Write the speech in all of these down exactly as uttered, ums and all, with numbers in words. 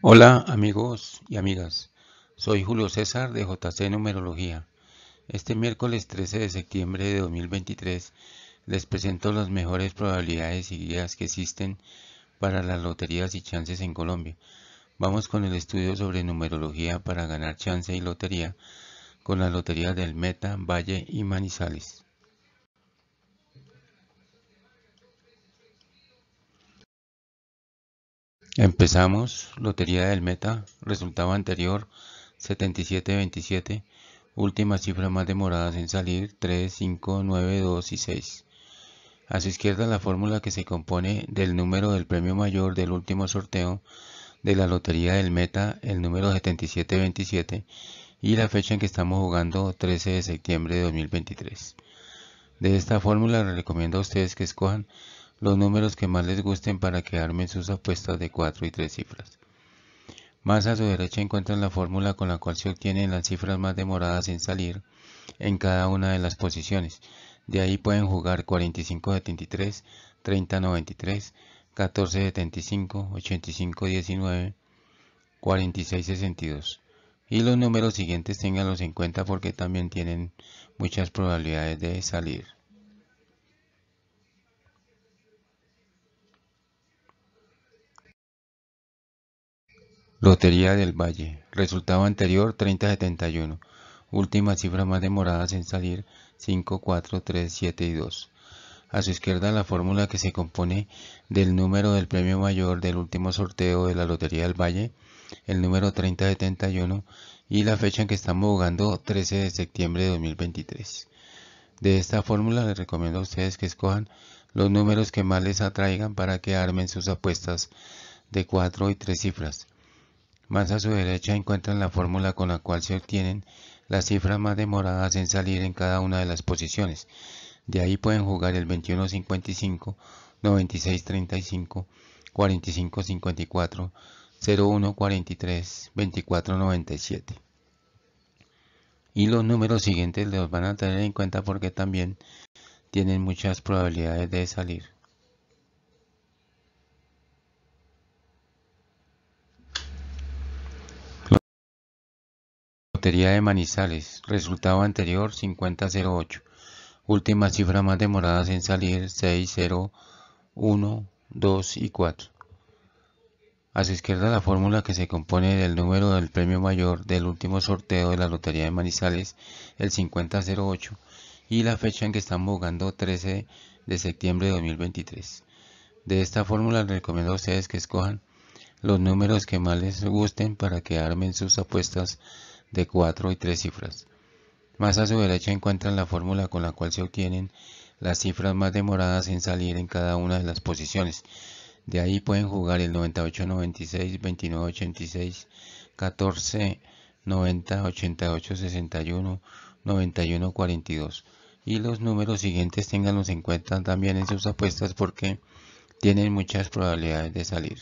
Hola amigos y amigas, soy Julio César de J C Numerología. Este miércoles trece de septiembre de dos mil veintitrés les presento las mejores probabilidades y guías que existen para las loterías y chances en Colombia. Vamos con el estudio sobre numerología para ganar chance y lotería con las loterías del Meta, Valle y Manizales. Empezamos, Lotería del Meta, resultado anterior setenta y siete veintisiete, últimas cifras más demoradas en salir tres, cinco, nueve, dos y seis. A su izquierda la fórmula que se compone del número del premio mayor del último sorteo de la Lotería del Meta, el número setenta y siete veintisiete y la fecha en que estamos jugando trece de septiembre de dos mil veintitrés. De esta fórmula les recomiendo a ustedes que escojan los números que más les gusten para que armen sus apuestas de cuatro y tres cifras. Más a su derecha encuentran la fórmula con la cual se obtienen las cifras más demoradas en salir en cada una de las posiciones. De ahí pueden jugar cuarenta y cinco setenta y tres, treinta noventa y tres, catorce setenta y cinco, ochenta y cinco diecinueve, cuarenta y seis sesenta y dos. Y los números siguientes ténganlos en cuenta porque también tienen muchas probabilidades de salir. Lotería del Valle, resultado anterior treinta setenta y uno, últimas cifras más demoradas en salir cinco, cuatro, tres, siete y dos. A su izquierda la fórmula que se compone del número del premio mayor del último sorteo de la Lotería del Valle, el número treinta setenta y uno y la fecha en que estamos jugando trece de septiembre de dos mil veintitrés. De esta fórmula les recomiendo a ustedes que escojan los números que más les atraigan para que armen sus apuestas de cuatro y tres cifras. Más a su derecha encuentran la fórmula con la cual se obtienen las cifras más demoradas en salir en cada una de las posiciones. De ahí pueden jugar el veintiuno cincuenta y cinco, noventa y seis treinta y cinco, cuarenta y cinco cincuenta y cuatro, cero uno cuarenta y tres, veinticuatro noventa y siete. Y los números siguientes los van a tener en cuenta porque también tienen muchas probabilidades de salir. Lotería de Manizales, resultado anterior cincuenta cero ocho, últimas cifras más demoradas en salir seis, cero, uno, dos y cuatro. A su izquierda la fórmula que se compone del número del premio mayor del último sorteo de la Lotería de Manizales, el cincuenta cero ocho, y la fecha en que estamos jugando trece de septiembre de dos mil veintitrés. De esta fórmula les recomiendo a ustedes que escojan los números que más les gusten para que armen sus apuestas de cuatro y tres cifras. Más a su derecha encuentran la fórmula con la cual se obtienen las cifras más demoradas en salir en cada una de las posiciones. De ahí pueden jugar el noventa y ocho noventa y seis, veintinueve ochenta y seis, catorce noventa, ochenta y ocho sesenta y uno, noventa y uno cuarenta y dos. Y los números siguientes ténganlos en cuenta también en sus apuestas porque tienen muchas probabilidades de salir.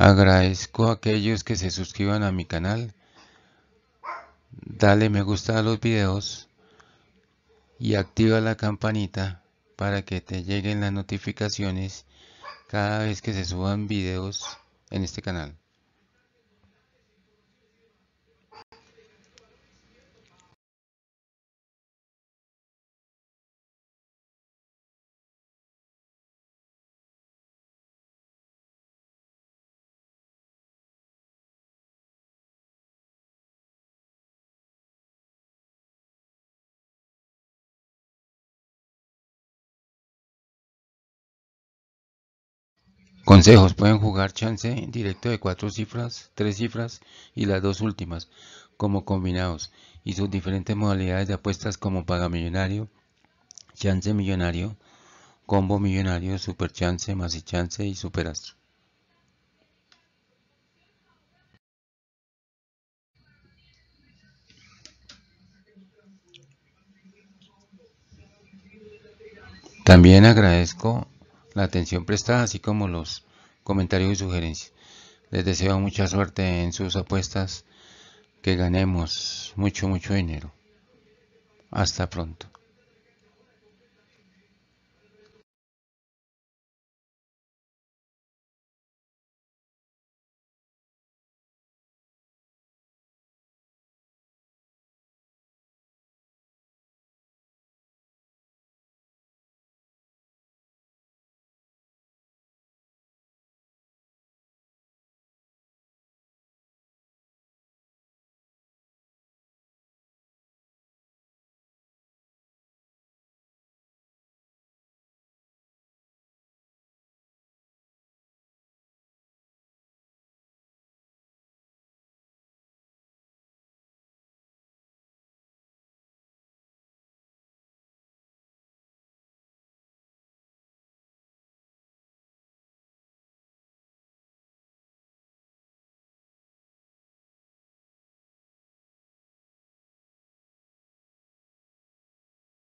Agradezco a aquellos que se suscriban a mi canal, dale me gusta a los videos y activa la campanita para que te lleguen las notificaciones cada vez que se suban videos en este canal. Consejos, pueden jugar chance directo de cuatro cifras, tres cifras y las dos últimas como combinados y sus diferentes modalidades de apuestas como pagamillonario, chance millonario, combo millonario, super chance, masi chance y superastro. También agradezco la atención prestada, así como los comentarios y sugerencias. Les deseo mucha suerte en sus apuestas, que ganemos mucho, mucho dinero. Hasta pronto.